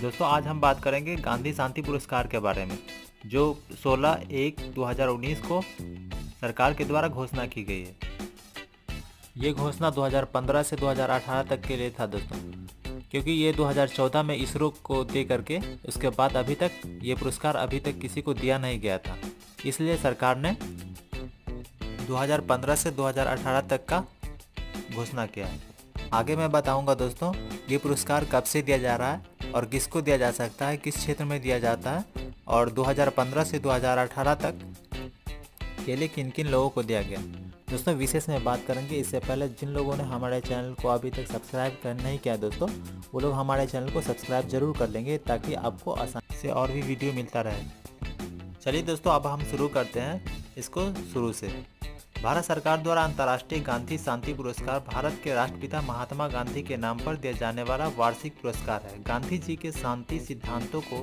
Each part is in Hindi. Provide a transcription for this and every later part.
दोस्तों आज हम बात करेंगे गांधी शांति पुरस्कार के बारे में, जो 16/1/2019 को सरकार के द्वारा घोषणा की गई है। ये घोषणा 2015 से 2018 तक के लिए था दोस्तों, क्योंकि ये 2014 में इसरो को दे करके उसके बाद अभी तक ये पुरस्कार अभी तक किसी को दिया नहीं गया था, इसलिए सरकार ने 2015 से 2018 तक का घोषणा किया है। आगे मैं बताऊंगा दोस्तों ये पुरस्कार कब से दिया जा रहा है और किसको दिया जा सकता है, किस क्षेत्र में दिया जाता है और 2015 से 2018 तक के लिए किन किन लोगों को दिया गया। दोस्तों विशेष में बात करेंगे। इससे पहले जिन लोगों ने हमारे चैनल को अभी तक सब्सक्राइब नहीं किया दोस्तों, वो लोग हमारे चैनल को सब्सक्राइब जरूर कर लेंगे ताकि आपको आसानी से और भी वीडियो मिलता रहे। चलिए दोस्तों अब हम शुरू करते हैं इसको शुरू से। भारत सरकार द्वारा अंतर्राष्ट्रीय गांधी शांति पुरस्कार भारत के राष्ट्रपिता महात्मा गांधी के नाम पर दिया जाने वाला वार्षिक पुरस्कार है। गांधी जी के शांति सिद्धांतों को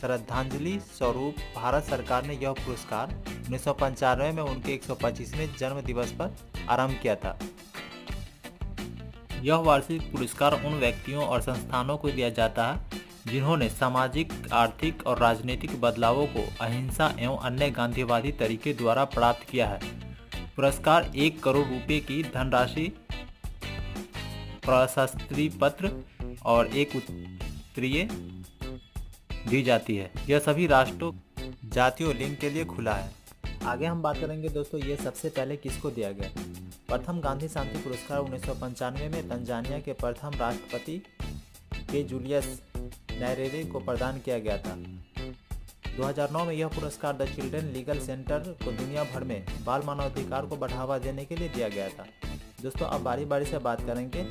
श्रद्धांजलि स्वरूप भारत सरकार ने यह पुरस्कार 1995 में उनके 125वें जन्म दिवस पर आरंभ किया था। यह वार्षिक पुरस्कार उन व्यक्तियों और संस्थानों को दिया जाता है जिन्होंने सामाजिक, आर्थिक और राजनीतिक बदलावों को अहिंसा एवं अन्य गांधीवादी तरीके द्वारा प्राप्त किया है। पुरस्कार 1 करोड़ रुपए की धनराशि, प्रशस्ति पत्र और एक उत्तरीय दी जाती है। यह सभी राष्ट्रों, जातियों, लिंग के लिए खुला है। आगे हम बात करेंगे दोस्तों ये सबसे पहले किसको दिया गया। प्रथम गांधी शांति पुरस्कार 1995 में तंजानिया के प्रथम राष्ट्रपति के जूलियस नैरेवे को प्रदान किया गया था। 2009 में यह पुरस्कार द चिल्ड्रेन लीगल सेंटर को दुनिया भर में बाल मानवाधिकार को बढ़ावा देने के लिए दिया गया था। दोस्तों अब बारी बारी से बात करेंगे।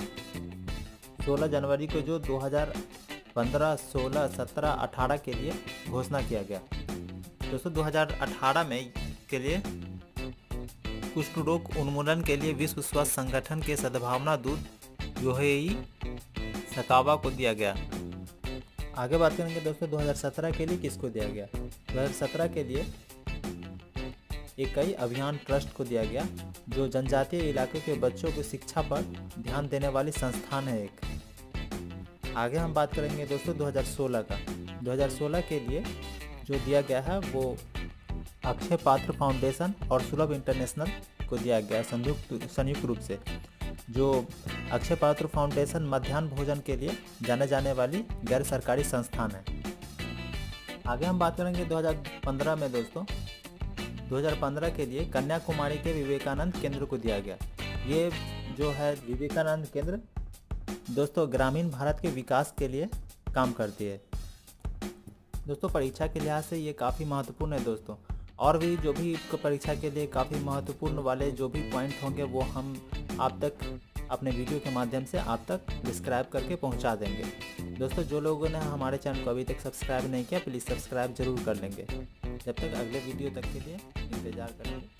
16 जनवरी को जो 2015, 16, 17, 18 के लिए घोषणा किया गया। दोस्तों 2018 में के लिए कुष्ठ रोग उन्मूलन के लिए विश्व स्वास्थ्य संगठन के सद्भावना दूत योहेई सतावा को दिया गया। आगे बात करेंगे दोस्तों 2017 के लिए किसको दिया गया। 2017 के लिए एक कई अभियान ट्रस्ट को दिया गया, जो जनजातीय इलाकों के बच्चों को शिक्षा पर ध्यान देने वाली संस्थान है एक। आगे हम बात करेंगे दोस्तों 2016 का। 2016 के लिए जो दिया गया है वो अक्षय पात्र फाउंडेशन और सुलभ इंटरनेशनल को दिया गया संयुक्त रूप से। जो अक्षय पात्र फाउंडेशन मध्यान्ह भोजन के लिए जाने जाने वाली गैर सरकारी संस्थान है। आगे हम बात करेंगे 2015 में दोस्तों। 2015 के लिए कन्याकुमारी के विवेकानंद केंद्र को दिया गया। ये जो है विवेकानंद केंद्र दोस्तों ग्रामीण भारत के विकास के लिए काम करती है। दोस्तों परीक्षा के लिहाज से ये काफ़ी महत्वपूर्ण है दोस्तों, और भी जो भी परीक्षा के लिए काफ़ी महत्वपूर्ण वाले जो भी पॉइंट होंगे वो हम आप तक अपने वीडियो के माध्यम से आप तक डिस्क्राइब करके पहुंचा देंगे। दोस्तों जो लोगों ने हमारे चैनल को अभी तक सब्सक्राइब नहीं किया, प्लीज़ सब्सक्राइब जरूर कर लेंगे। जब तक अगले वीडियो तक के लिए इंतज़ार करेंगे।